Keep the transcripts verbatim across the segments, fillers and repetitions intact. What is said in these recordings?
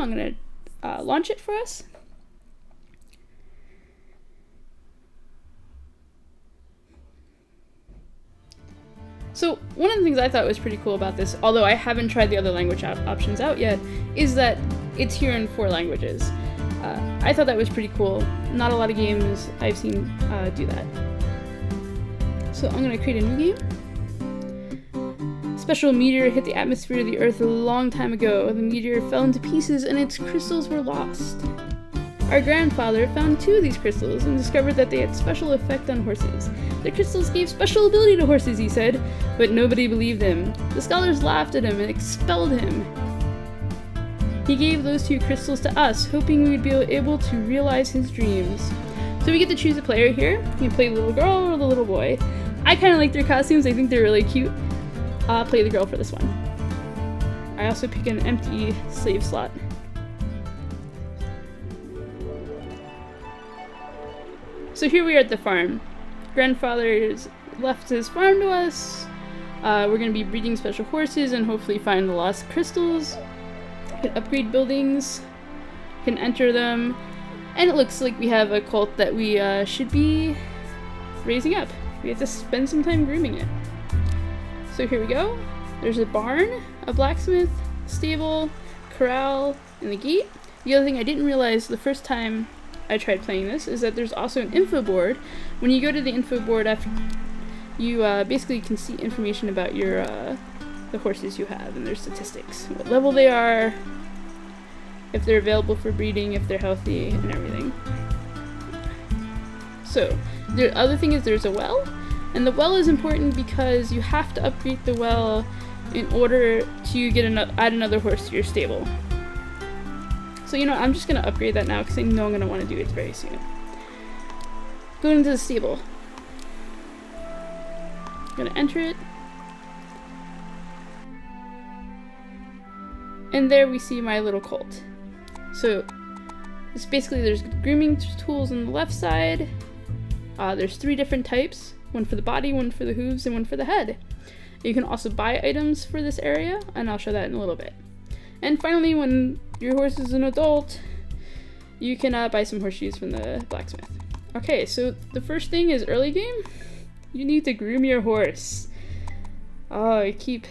I'm gonna uh, launch it for us. So one of the things I thought was pretty cool about this, although I haven't tried the other language op options out yet, is that it's here in four languages. Uh, I thought that was pretty cool. Not a lot of games I've seen uh, do that. So I'm going to create a new game. Special meteor hit the atmosphere of the Earth a long time ago. The meteor fell into pieces and its crystals were lost. Our grandfather found two of these crystals and discovered that they had special effect on horses. The crystals gave special ability to horses, he said, but nobody believed him. The scholars laughed at him and expelled him. He gave those two crystals to us, hoping we would be able to realize his dreams. So we get to choose a player here. You can play the little girl or the little boy. I kind of like their costumes, I think they're really cute. I'll play the girl for this one. I also pick an empty slave slot. So here we are at the farm. Grandfather's left his farm to us. Uh, we're going to be breeding special horses and hopefully find the lost crystals. We can upgrade buildings, can enter them, and it looks like we have a colt that we uh, should be raising up. We have to spend some time grooming it. So here we go. There's a barn, a blacksmith, stable, corral, and the gate. The other thing I didn't realize the first time I tried playing this is that there's also an info board. When you go to the info board, after you uh, basically can see information about your uh, the horses you have and their statistics, what level they are, if they're available for breeding, if they're healthy, and everything. So the other thing is there's a well, and the well is important because you have to upgrade the well in order to get an add another horse to your stable. So you know, I'm just going to upgrade that now because I know I'm going to want to do it very soon. Going into the stable. I'm going to enter it. And there we see my little colt. So it's basically there's grooming tools on the left side. Uh, there's three different types. One for the body, one for the hooves, and one for the head. You can also buy items for this area, and I'll show that in a little bit. And finally, when your horse is an adult, you can uh, buy some horseshoes from the blacksmith. Okay, so the first thing is early game. You need to groom your horse. Oh, I keep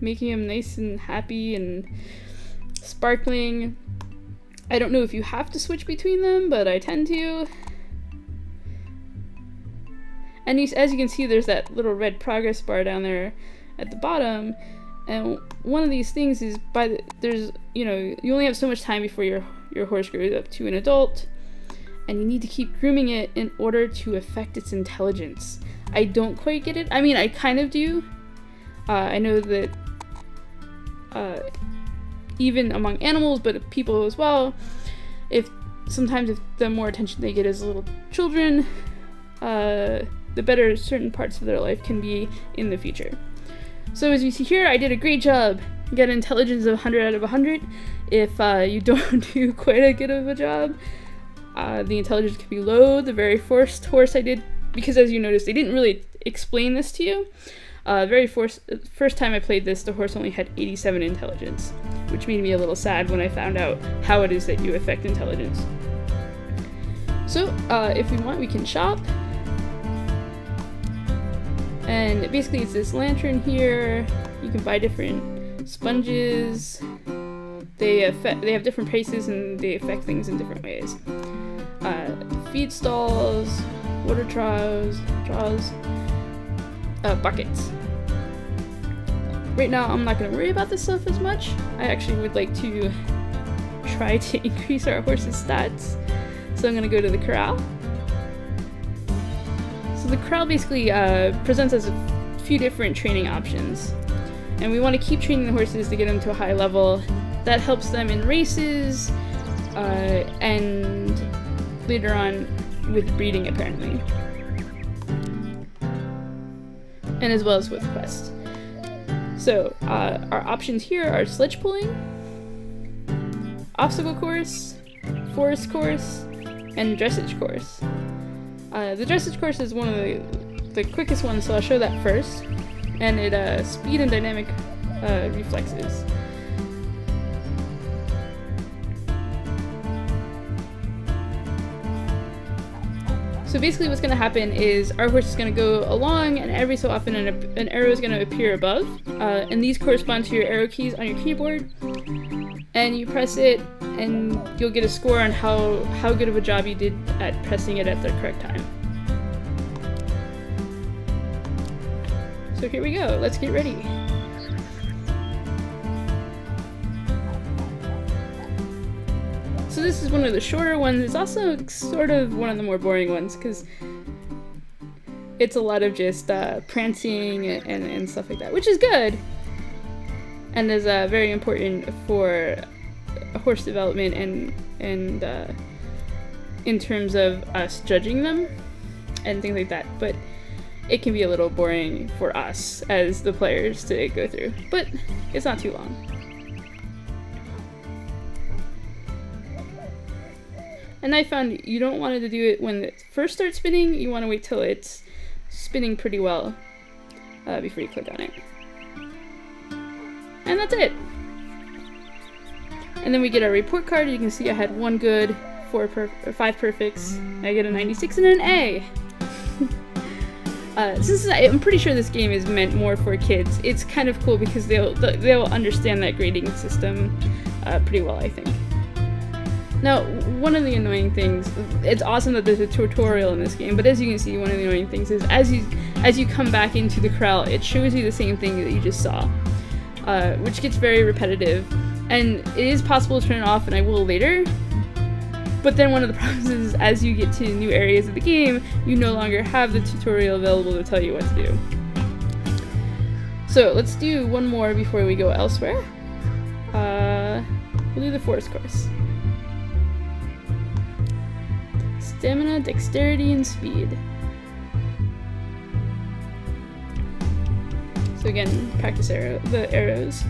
making him nice and happy and sparkling. I don't know if you have to switch between them, but I tend to. And you, as you can see, there's that little red progress bar down there at the bottom. And one of these things is by the, there's, you know, you only have so much time before your, your horse grows up to an adult, and you need to keep grooming it in order to affect its intelligence. I don't quite get it. I mean, I kind of do. Uh, I know that uh, even among animals, but people as well, if sometimes if the more attention they get as little children, uh, the better certain parts of their life can be in the future. So as you see here, I did a great job. You get intelligence of one hundred out of one hundred. If uh, you don't do quite a good of a job, uh, the intelligence could be low. The very first horse I did, because as you notice, they didn't really explain this to you. Uh, very first, first time I played this, the horse only had eighty-seven intelligence, which made me a little sad when I found out how it is that you affect intelligence. So uh, if we want, we can shop. And basically it's this lantern here. You can buy different sponges. They affect, they have different prices and they affect things in different ways. Uh, feed stalls, water troughs, troughs, uh, buckets. Right now I'm not going to worry about this stuff as much. I actually would like to try to increase our horse's stats. So I'm going to go to the corral. The corral basically uh, presents us a few different training options, and we want to keep training the horses to get them to a high level. That helps them in races uh, and later on with breeding, apparently, and as well as with quests. So uh, our options here are sledge pulling, obstacle course, forest course, and dressage course. Uh, the dressage course is one of the, the quickest ones, so I'll show that first. And it, uh, speed and dynamic uh, reflexes. So basically what's going to happen is our horse is going to go along, and every so often an, an arrow is going to appear above, uh, and these correspond to your arrow keys on your keyboard, and you press it and you'll get a score on how, how good of a job you did at pressing it at the correct time. So here we go, let's get ready. So this is one of the shorter ones. It's also sort of one of the more boring ones because it's a lot of just uh, prancing and, and stuff like that, which is good and is uh, very important for horse development and, and uh, in terms of us judging them and things like that. But it can be a little boring for us as the players to go through, but it's not too long. And I found you don't want to do it when it first starts spinning, you want to wait till it's spinning pretty well uh, before you click on it. And that's it! And then we get our report card. You can see I had one good, four per five perfects, I get a ninety-six and an A! uh, since I'm pretty sure this game is meant more for kids, it's kind of cool because they'll, they'll understand that grading system uh, pretty well, I think. Now, one of the annoying things, it's awesome that there's a tutorial in this game, but as you can see, one of the annoying things is as you as you come back into the corral, it shows you the same thing that you just saw, uh, which gets very repetitive, and it is possible to turn it off, and I will later, but then one of the problems is as you get to new areas of the game, you no longer have the tutorial available to tell you what to do. So let's do one more before we go elsewhere. Uh, we'll do the forest course. Stamina, dexterity, and speed. So again, practice arrow the arrows.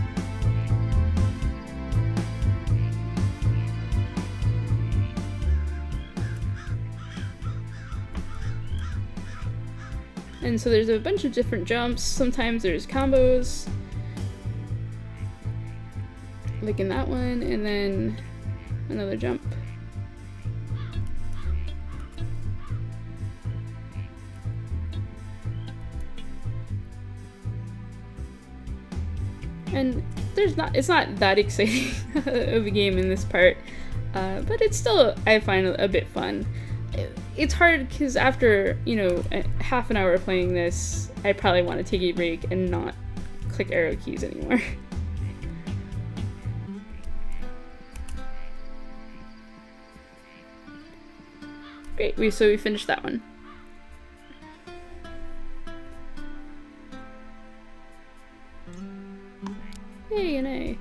And so there's a bunch of different jumps. Sometimes there's combos, like in that one, and then another jump. And there's not, it's not that exciting of a game in this part, uh, but it's still, I find, a bit fun. It's hard because after, you know, half an hour of playing this, I probably want to take a break and not click arrow keys anymore. Great, we, so we finished that one. Yay, an A.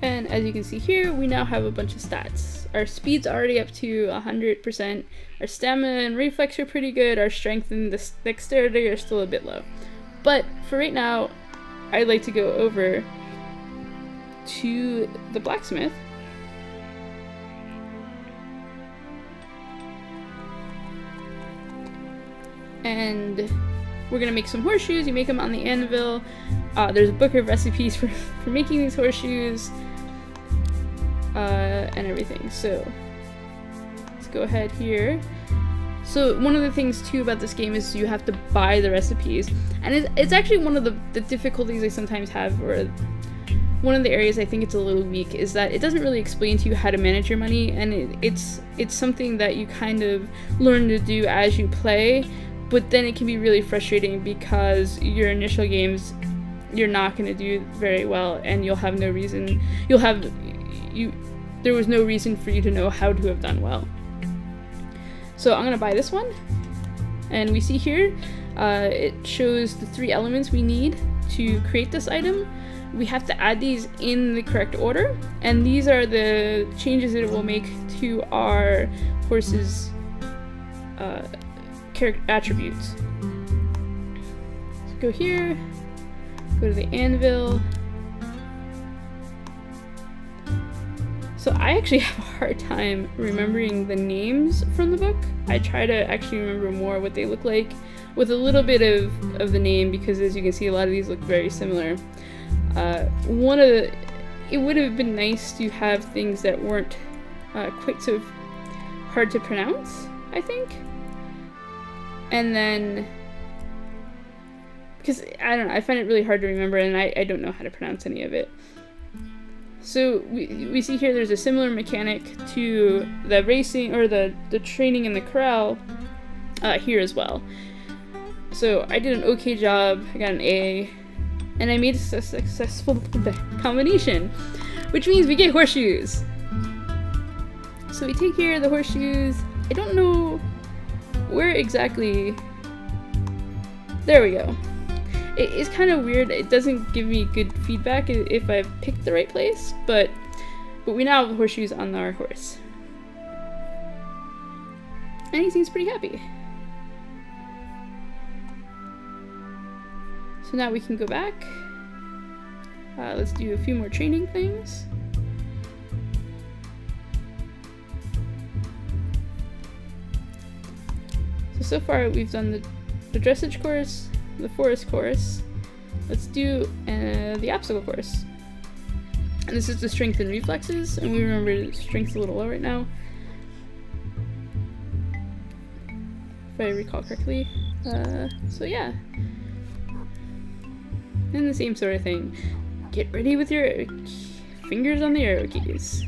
And as you can see here, we now have a bunch of stats. Our speed's already up to one hundred percent. Our stamina and reflex are pretty good. Our strength and the dexterity are still a bit low. But for right now, I'd like to go over to the blacksmith. And we're going to make some horseshoes. You make them on the anvil. Uh, there's a book of recipes for, for making these horseshoes uh, and everything. So let's go ahead here. So one of the things too about this game is you have to buy the recipes. And it's, it's actually one of the, the difficulties I sometimes have, or one of the areas I think it's a little weak, is that it doesn't really explain to you how to manage your money. And it, it's, it's something that you kind of learn to do as you play. But then it can be really frustrating because your initial games, you're not going to do very well, and you'll have no reason, you'll have, you, there was no reason for you to know how to have done well. So I'm going to buy this one, and we see here, uh, it shows the three elements we need to create this item. We have to add these in the correct order, and these are the changes that it will make to our horse's uh, character attributes. So go here, go to the anvil. So I actually have a hard time remembering the names from the book. I try to actually remember more what they look like with a little bit of, of the name, because as you can see, a lot of these look very similar. Uh, one of the it would have been nice to have things that weren't uh, quite so hard to pronounce, I think. And then, because, I don't know, I find it really hard to remember, and I, I don't know how to pronounce any of it. So we, we see here there's a similar mechanic to the racing, or the, the training in the corral uh, here as well. So I did an okay job, I got an A, and I made a su successful combination, which means we get horseshoes. So we take here the horseshoes. I don't know where exactly. There we go. It is kind of weird. It doesn't give me good feedback if I've picked the right place, but but we now have horseshoes on our horse. And he seems pretty happy. So now we can go back. Uh, let's do a few more training things. So, so far we've done the, the dressage course, the forest course. Let's do uh, the obstacle course. And this is to strengthen reflexes, and we remember strength's a little low right now, if I recall correctly. Uh, so yeah. And the same sort of thing. Get ready with your fingers on the arrow keys.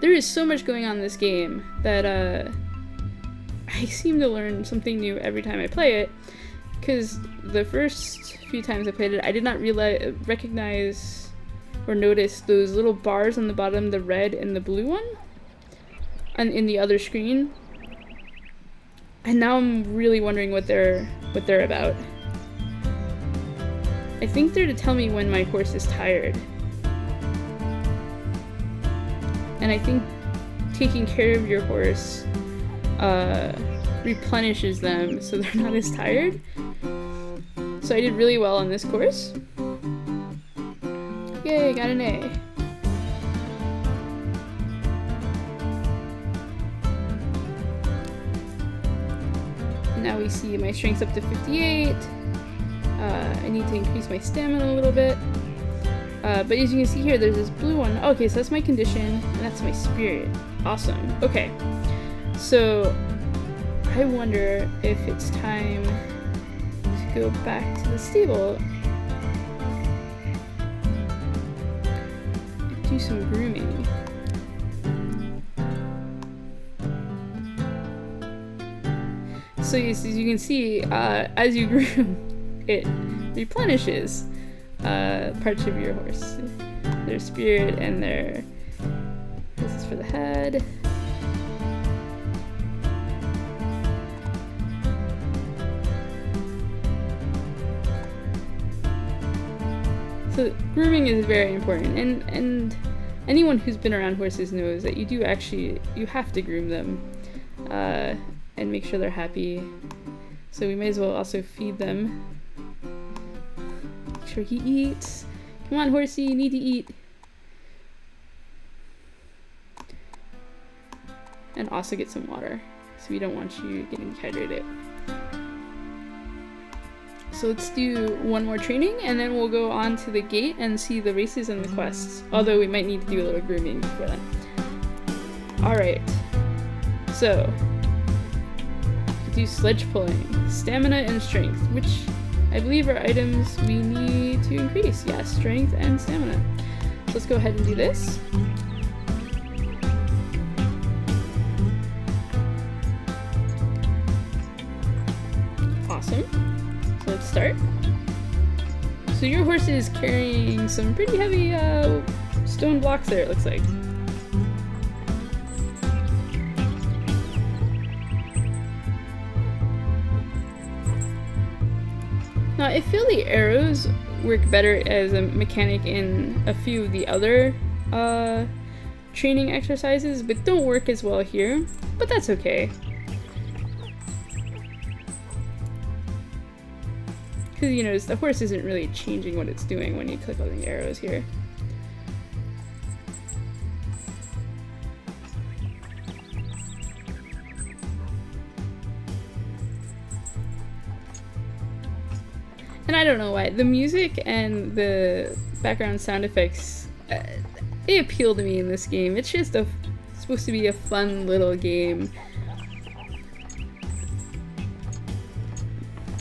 There is so much going on in this game that uh, I seem to learn something new every time I play it, because the first few times I played it, I did not realize, recognize or notice those little bars on the bottom, the red and the blue one, and in the other screen. And now I'm really wondering what they're what they're about. I think they're to tell me when my horse is tired. And I think taking care of your horse uh, replenishes them so they're not as tired. So I did really well on this course. Yay, got an A. Now we see my strength's up to fifty-eight. Uh, I need to increase my stamina a little bit. Uh, but as you can see here, there's this blue one. Oh, okay, so that's my condition, and that's my spirit. Awesome. Okay. So, I wonder if it's time to go back to the stable. Do some grooming. So as you can see, uh, as you groom, it replenishes uh, parts of your horse, their spirit and their. This is for the head. So grooming is very important, and, and anyone who's been around horses knows that you do actually, you have to groom them uh, and make sure they're happy. So we may as well also feed them. Make sure he eats. Come on, horsey, you need to eat. And also get some water, so we don't want you getting dehydrated. So let's do one more training, and then we'll go on to the gate and see the races and the quests. Although we might need to do a little grooming before that. Alright. So, do sledge pulling, stamina, and strength, which I believe are items we need to increase. Yeah, strength and stamina. So let's go ahead and do this. Awesome. Let's start. So your horse is carrying some pretty heavy uh, stone blocks there, it looks like. Now I feel the arrows work better as a mechanic in a few of the other uh, training exercises, but don't work as well here, but that's okay. Because you notice the horse isn't really changing what it's doing when you click on the arrows here. And I don't know why. The music and the background sound effects, uh, they appeal to me in this game. It's just a, it's supposed to be a fun little game.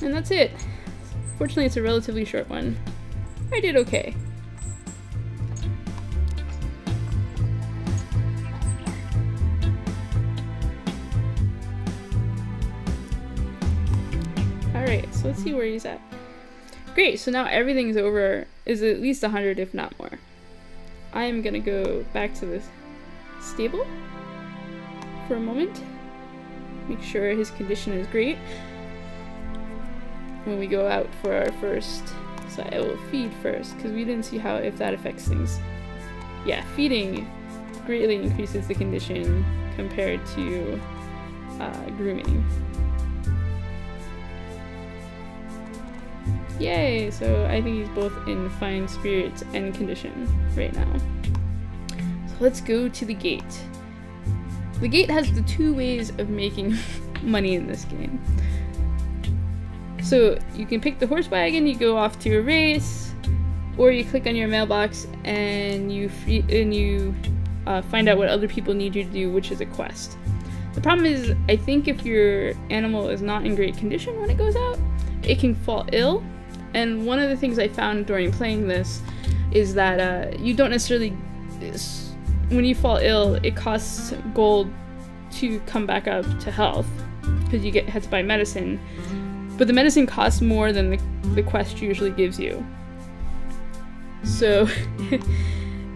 And that's it. Fortunately, it's a relatively short one. I did okay. Alright, so let's see where he's at. Great, so now everything's over, is at least one hundred if not more. I am gonna go back to the stable for a moment. Make sure his condition is great when we go out for our first. So I will feed first, because we didn't see how if that affects things. Yeah, feeding greatly increases the condition compared to uh, grooming. Yay! So I think he's both in fine spirits and condition right now. So let's go to the gate. The gate has the two ways of making money in this game. So you can pick the horse wagon, you go off to a race, or you click on your mailbox and you free and you uh, find out what other people need you to do, which is a quest. The problem is, I think if your animal is not in great condition when it goes out, it can fall ill. And one of the things I found during playing this is that uh, you don't necessarily, when you fall ill, it costs gold to come back up to health because you get had to buy medicine. But the medicine costs more than the, the quest usually gives you. So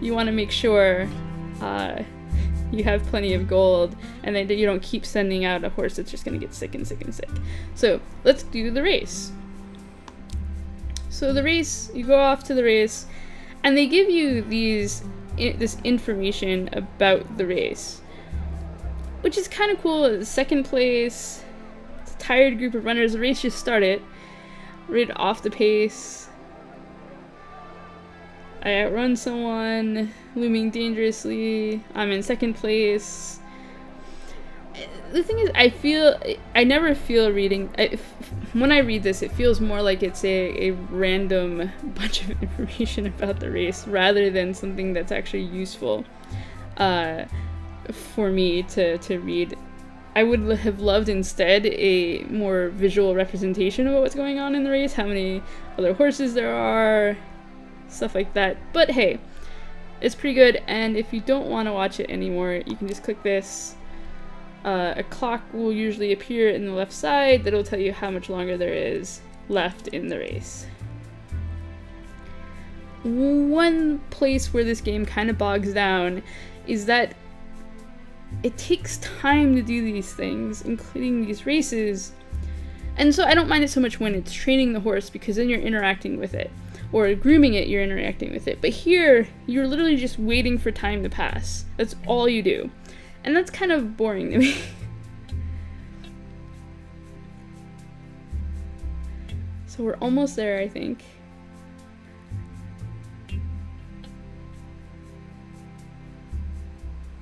you want to make sure uh, you have plenty of gold and that you don't keep sending out a horse that's just going to get sick and sick and sick. So let's do the race. So the race, you go off to the race and they give you these in, this information about the race, which is kind of cool. It's second place. Tired group of runners, the race just started, right off the pace. I outrun someone, looming dangerously, I'm in second place. The thing is, I feel, I never feel reading, I, when I read this it feels more like it's a, a random bunch of information about the race rather than something that's actually useful uh, for me to, to read. I would have loved instead a more visual representation of what's going on in the race, how many other horses there are, stuff like that. But hey, it's pretty good, and if you don't want to watch it anymore, you can just click this. Uh, a clock will usually appear in the left side that'll tell you how much longer there is left in the race. One place where this game kind of bogs down is that it takes time to do these things, including these races, and so I don't mind it so much when it's training the horse, because then you're interacting with it, or grooming it, you're interacting with it. But here, you're literally just waiting for time to pass. That's all you do, and that's kind of boring to me. So we're almost there, I think.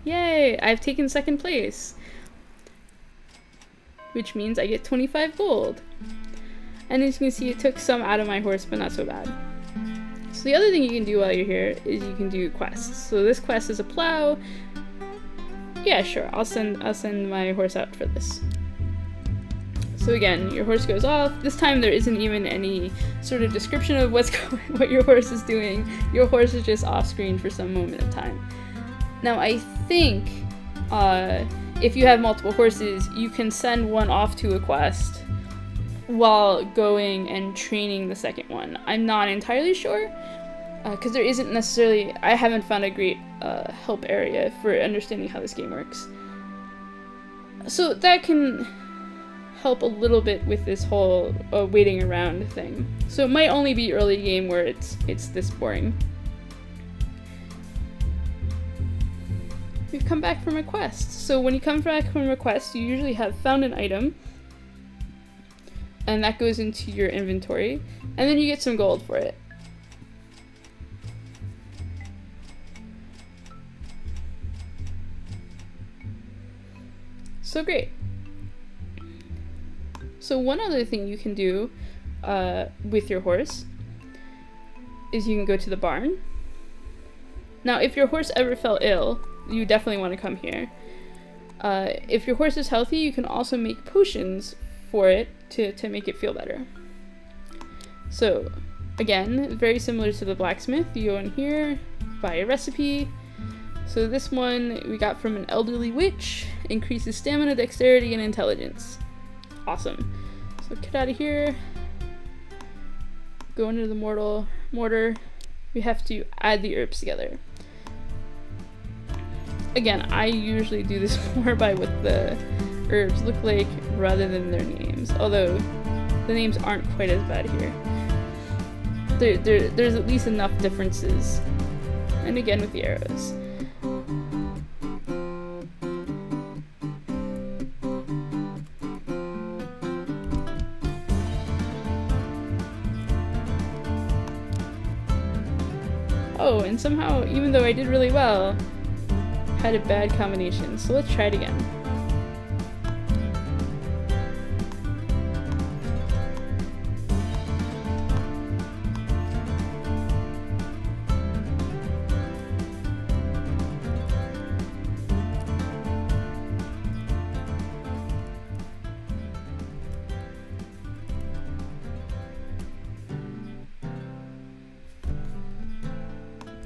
Yay! I've taken second place, which means I get twenty-five gold. And as you can see, it took some out of my horse, but not so bad. So the other thing you can do while you're here is you can do quests. So this quest is a plow. Yeah, sure. I'll send I'll send my horse out for this. So again, your horse goes off. This time there isn't even any sort of description of what's going, what your horse is doing. Your horse is just off screen for some moment of time. Now I think uh, if you have multiple horses, you can send one off to a quest while going and training the second one. I'm not entirely sure, because uh, there isn't necessarily, I haven't found a great uh, help area for understanding how this game works. So that can help a little bit with this whole uh, waiting around thing. So it might only be early game where it's it's this boring. We've come back from a quest. So when you come back from a quest, you usually have found an item, and that goes into your inventory, and then you get some gold for it. So great. So one other thing you can do uh, with your horse is you can go to the barn. Now, if your horse ever fell ill, you definitely want to come here. Uh, if your horse is healthy, you can also make potions for it to, to make it feel better. So, again, very similar to the blacksmith. You go in here, buy a recipe. So this one we got from an elderly witch. Increases stamina, dexterity, and intelligence. Awesome. So get out of here. Go into the mortal mortar. We have to add the herbs together. Again, I usually do this more by what the herbs look like rather than their names, although the names aren't quite as bad here. There, there, there's at least enough differences. And again with the arrows. Oh, and somehow, even though I did really well, had a bad combination, so let's try it again.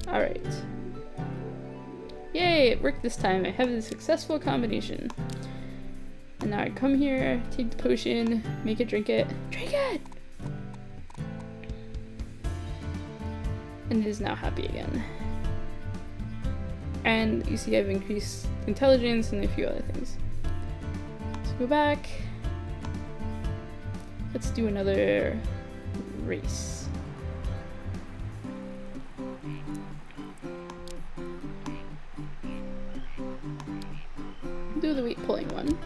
Alright. Yay, it worked this time. I have a successful combination. And now I come here, take the potion, make it drink it. Drink it! And it is now happy again. And you see I've increased intelligence and a few other things. So go back. Let's do another race. Do the wheat pulling one.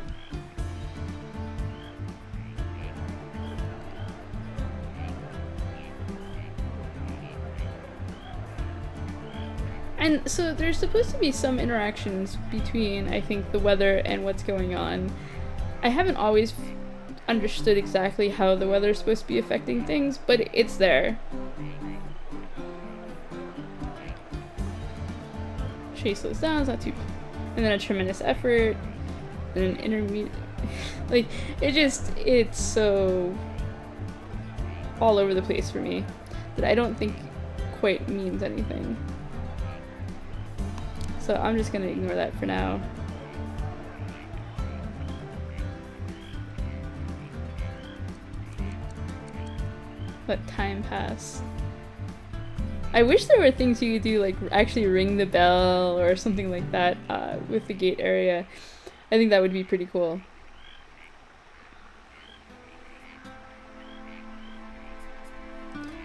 And so there's supposed to be some interactions between, I think, the weather and what's going on. I haven't always understood exactly how the weather is supposed to be affecting things, but it's there. Tree slows down, it's not too... And then a tremendous effort, and an intermediate, like, it just, it's so all over the place for me that I don't think quite means anything. So I'm just gonna ignore that for now. Let time pass. I wish there were things you could do, like actually ring the bell or something like that uh, with the gate area. I think that would be pretty cool.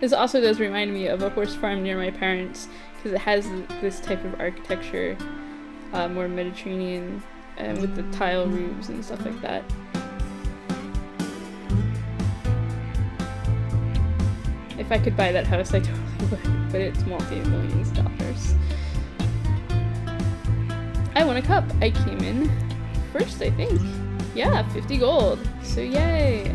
This also does remind me of a horse farm near my parents because it has this type of architecture, uh, more Mediterranean, and with the tile roofs and stuff like that. If I could buy that house, I totally would, but it's multi-millions dollars. I won a cup. I came in first, I think. Yeah, fifty gold. So yay!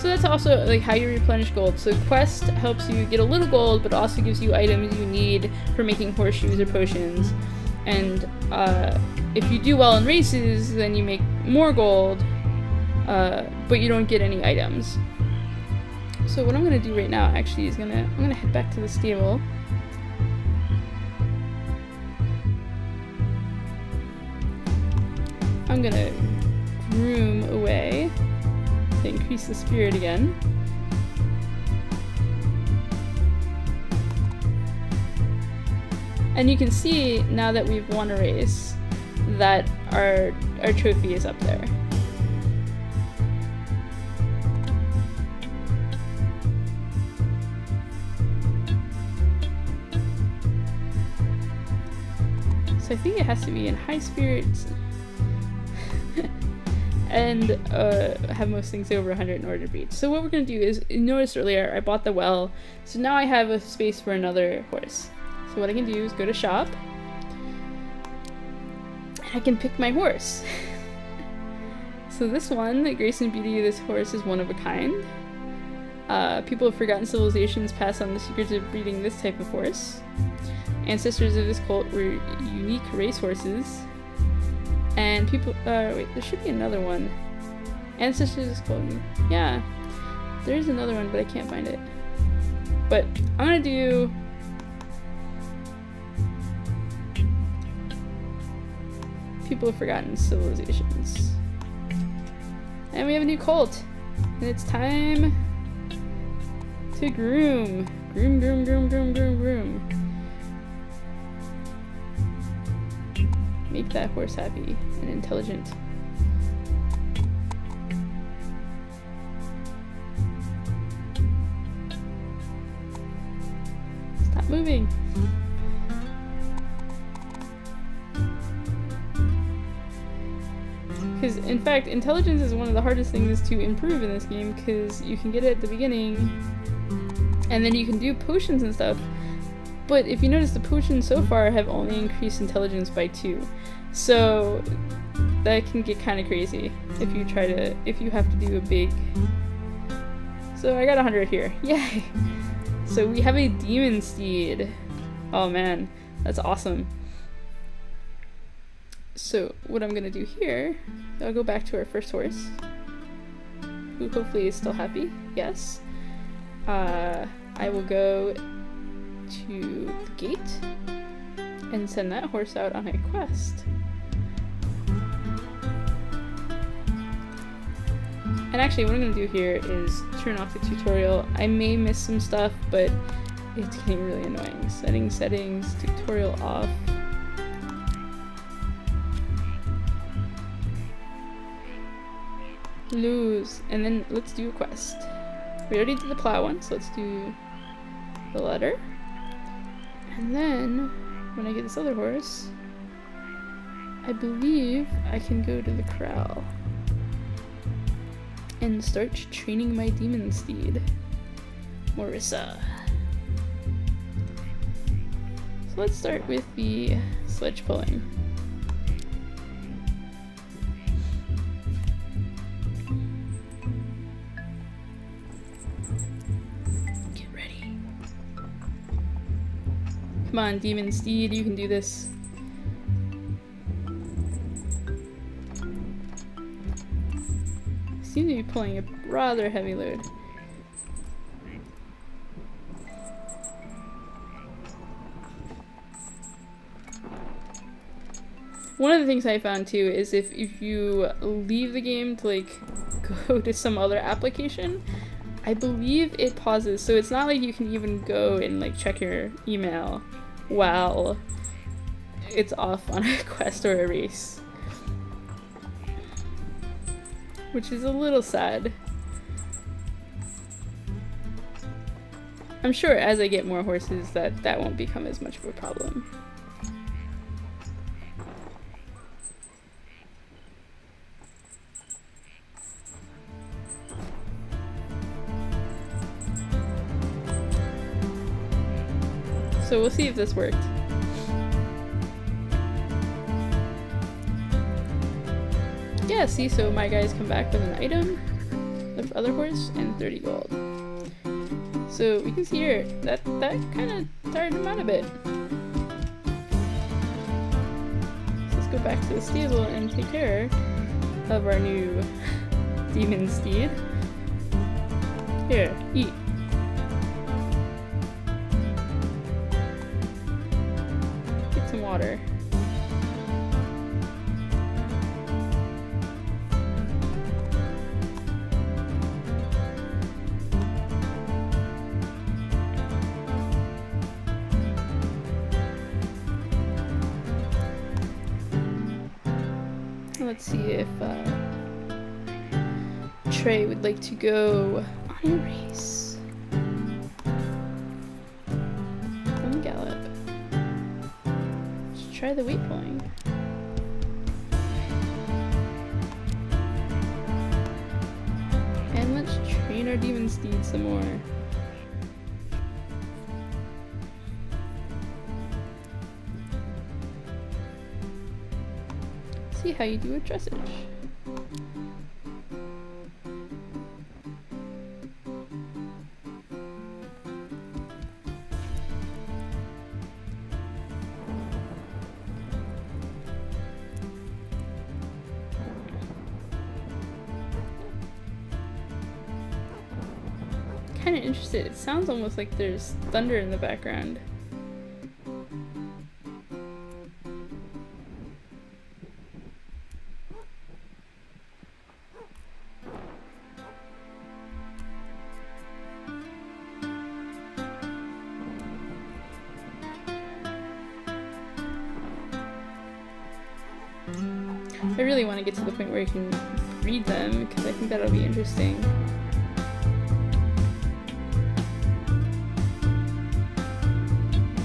So that's also like how you replenish gold. So quest helps you get a little gold, but also gives you items you need for making horseshoes or potions. And uh, if you do well in races, then you make more gold, uh, but you don't get any items. So what I'm gonna do right now, actually, is gonna I'm gonna head back to the stable. I'm gonna groom away to increase the spirit again. And you can see, now that we've won a race, that our, our trophy is up there. So I think it has to be in high spirits and uh, have most things over one hundred in order to breed. So what we're going to do is, you noticed earlier I bought the well, so now I have a space for another horse. So what I can do is go to shop, and I can pick my horse. So this one, the grace and beauty of this horse is one of a kind. Uh, people of forgotten civilizations pass on the secrets of breeding this type of horse. Ancestors of this cult were unique racehorses. And people, uh, wait, there should be another one. Ancestors of this cult, yeah. There is another one, but I can't find it. But I'm gonna do... people of forgotten civilizations. And we have a new cult! And it's time to groom! Groom, groom, groom, groom, groom, groom. Make that horse happy and intelligent. Stop moving! Because, in fact, intelligence is one of the hardest things to improve in this game, because you can get it at the beginning, and then you can do potions and stuff, but if you notice, the potions so far have only increased intelligence by two, so that can get kind of crazy if you try to, if you have to do a big... So I got one hundred here, yay! So we have a demon steed. Oh man, that's awesome. So what I'm gonna do here, I'll go back to our first horse, who hopefully is still happy, yes. Uh, I will go to the gate and send that horse out on a quest. And actually what I'm gonna do here is turn off the tutorial. I may miss some stuff, but it's getting really annoying. Settings, settings, tutorial off. Lose, and then let's do a quest. We already did the plow one, so let's do the letter. And then when I get this other horse, I believe I can go to the corral and start training my demon steed, Morissa. So let's start with the sledge pulling. Come on, demon steed, you can do this. Seem to be pulling a rather heavy load. One of the things I found too is if, if you leave the game to like go to some other application, I believe it pauses, so it's not like you can even go and like check your email while it's off on a quest or a race, which is a little sad. I'm sure as I get more horses that that won't become as much of a problem. So we'll see if this worked. Yeah, see, so my guys come back with an item, the other horse, and thirty gold. So we can see here, that, that kind of tired him out a bit. So let's go back to the stable and take care of our new demon steed. Here, eat. Water. Let's see if uh, Trey would like to go on a race. Try the weight pulling. And let's train our demon steed some more. see how you do a dressage. Kind of interested. It sounds almost like there's thunder in the background. I really want to get to the point where you can read them, because I think that'll be interesting.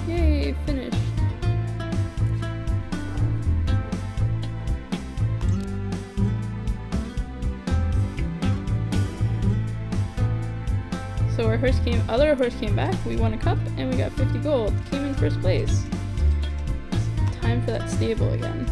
Yay, finished. So our horse came, other horse came back, we won a cup, and we got fifty gold. Came in first place. It's time for that stable again.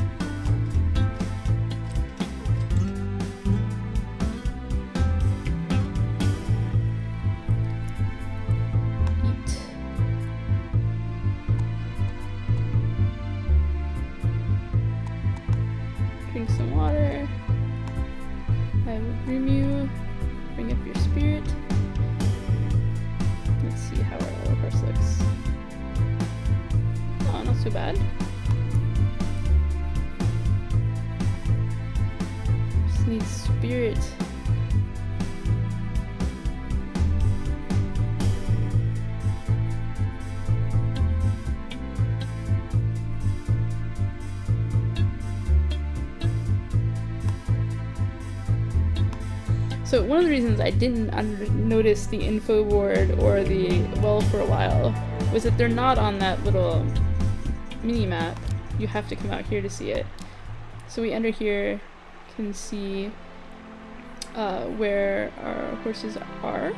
Drink some water. I will groom you. Bring up your spirit. Let's see how our little horse looks. Oh, not too bad. Just needs spirit. So one of the reasons I didn't notice the info board or the well for a while was that they're not on that little mini-map. You have to come out here to see it. So we under here can see uh, where our horses are.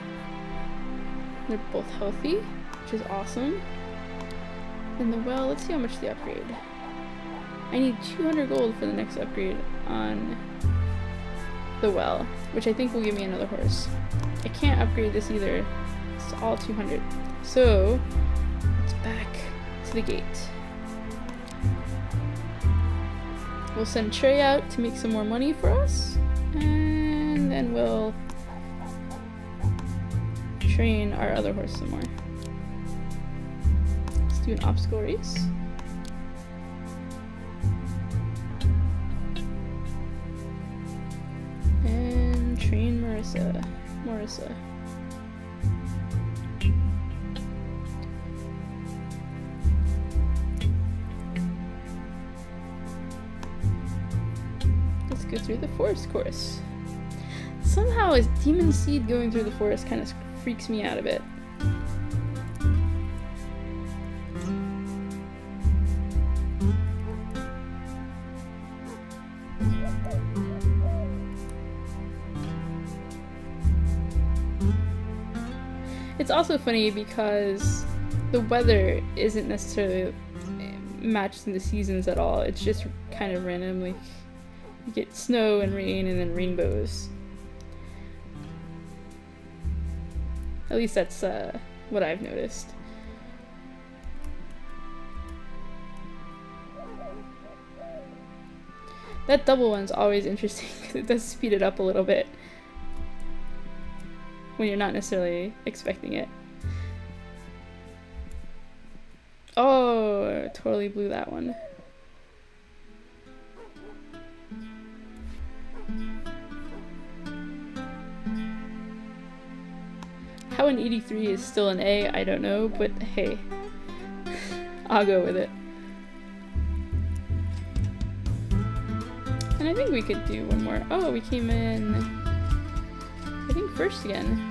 They're both healthy, which is awesome. And the well, let's see how much they upgrade. I need two hundred gold for the next upgrade on the well, which I think will give me another horse. I can't upgrade this either. It's all two hundred. So it's back to the gate. We'll send Trey out to make some more money for us, and then we'll train our other horse some more. Let's do an obstacle race. Train Marissa. Marissa. Let's go through the forest course. Somehow, as Demon Seed going through the forest kind of freaks me out a bit. It's also funny because the weather isn't necessarily matched in the seasons at all. It's just kind of random, like you get snow and rain and then rainbows. At least that's uh, what I've noticed. That double one's always interesting because it does speed it up a little bit when you're not necessarily expecting it. Oh, totally blew that one. How an E D three is still an A, I don't know, but hey, I'll go with it. And I think we could do one more. Oh, we came in, I think, first again.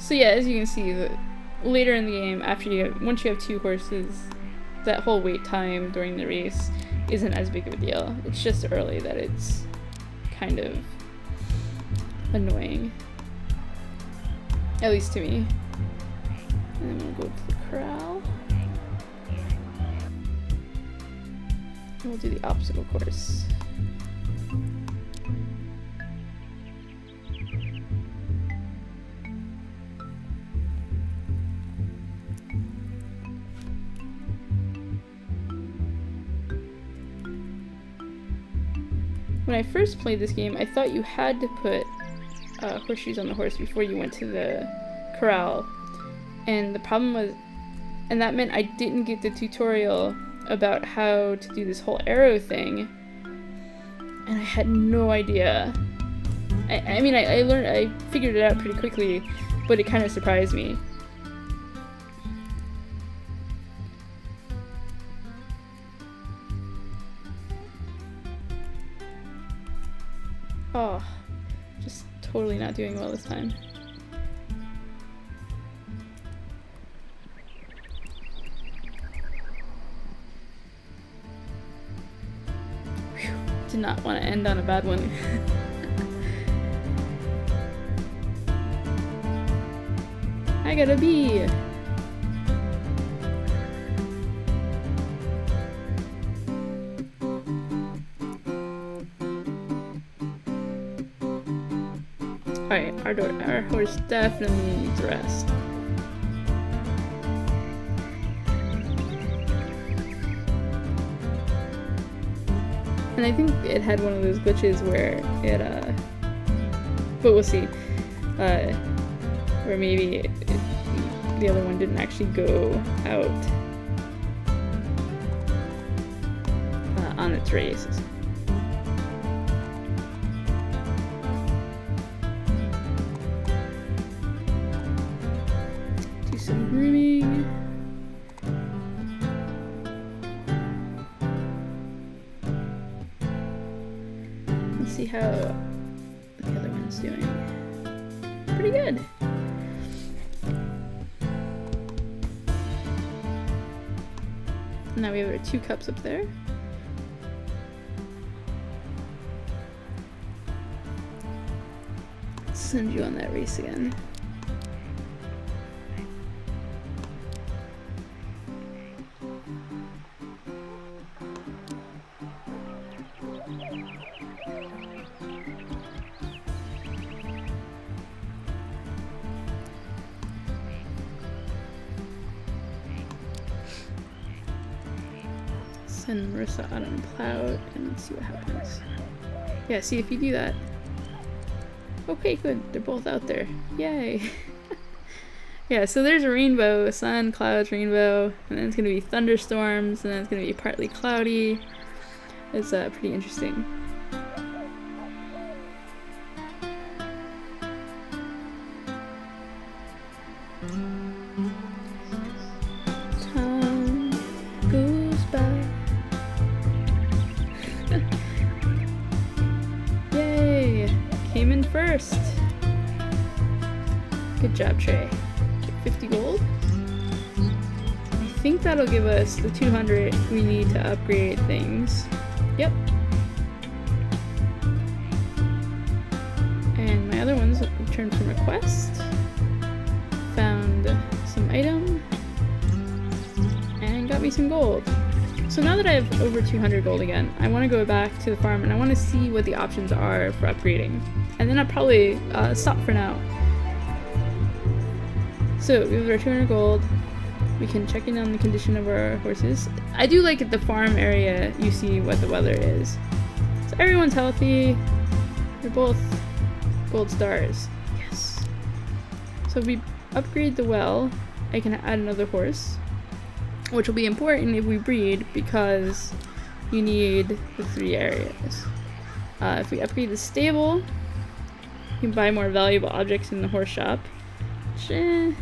So yeah, as you can see, the, later in the game, after you, once you have two horses, that whole wait time during the race isn't as big of a deal. It's just early that it's kind of annoying, at least to me. And then we'll go to the corral. And we'll do the obstacle course. When I first played this game, I thought you had to put uh, horseshoes on the horse before you went to the corral, and the problem was, and that meant I didn't get the tutorial about how to do this whole arrow thing, and I had no idea. I, I mean, I, I learned, I figured it out pretty quickly, but it kind of surprised me. Oh, just totally not doing well this time. Whew, did not want to end on a bad one. I got a B! Alright, our, our horse definitely needs rest. And I think it had one of those glitches where it, uh, but we'll see, uh, where maybe it, the other one didn't actually go out uh, on its races. Some grooming. Let's see how the other one's doing. Pretty good. Now we have our two cups up there. Let's send you on that race again. Send Marissa out on Plow and let's see what happens. Yeah, see if you do that. Okay, good. They're both out there. Yay! Yeah, so there's a rainbow. Sun, clouds, rainbow. And then it's going to be thunderstorms. And then it's going to be partly cloudy. It's uh, pretty interesting. Came in first. Good job, Trey. Get fifty gold. I think that'll give us the two hundred we need to upgrade things. Yep. And my other one's returned from request. Found some item. And got me some gold. So now that I have over two hundred gold again, I want to go back to the farm and I want to see what the options are for upgrading. And then I'll probably uh, stop for now. So we have our two hundred gold, we can check in on the condition of our horses. I do like at the farm area you see what the weather is. So everyone's healthy, they're both gold stars. Yes. So if we upgrade the well, I can add another horse, which will be important if we breed because you need the three areas. Uh, if we upgrade the stable, you can buy more valuable objects in the horse shop. Sheh.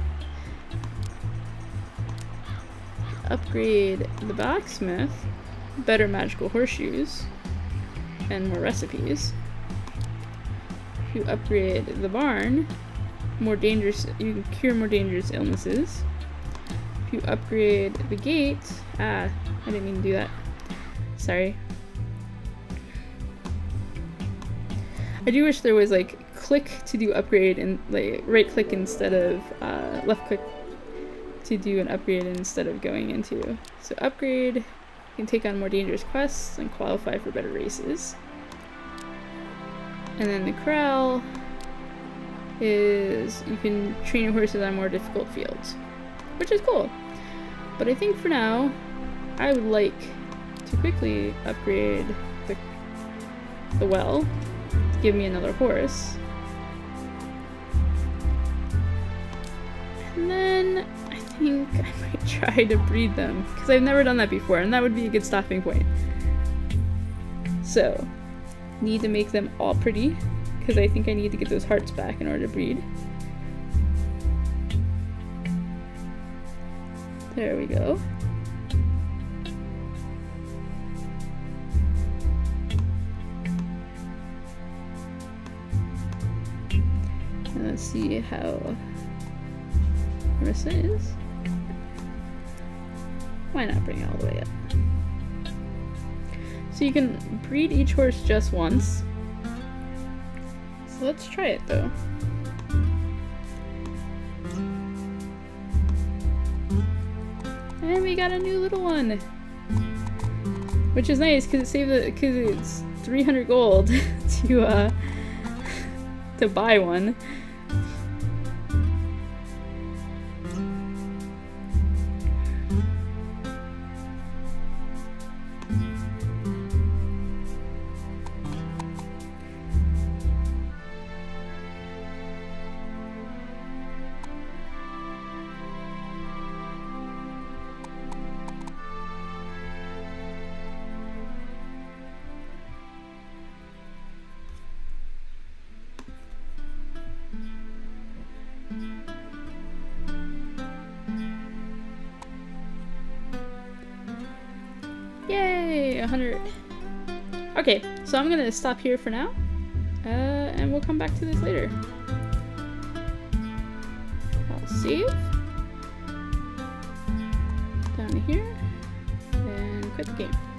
Upgrade the blacksmith, better magical horseshoes, and more recipes. If you upgrade the barn, more dangerous, you can cure more dangerous illnesses. If you upgrade the gate, ah, I didn't mean to do that. sorry. I do wish there was like click to do upgrade and like right click instead of uh, left click to do an upgrade instead of going into. So upgrade can take on more dangerous quests and qualify for better races. And then the corral is you can train your horses on more difficult fields, which is cool. But I think for now, I would like to quickly upgrade the, the well to give me another horse. And then I think I might try to breed them because I've never done that before and that would be a good stopping point. So, need to make them all pretty because I think I need to get those hearts back in order to breed. There we go. And let's see how Marissa is. Why not bring it all the way up? So you can breed each horse just once. So let's try it though. And we got a new little one, which is nice because it saved the because it's three hundred gold to uh to buy one. one hundred. Okay, so I'm gonna stop here for now, uh, and we'll come back to this later. I'll save down here and quit the game.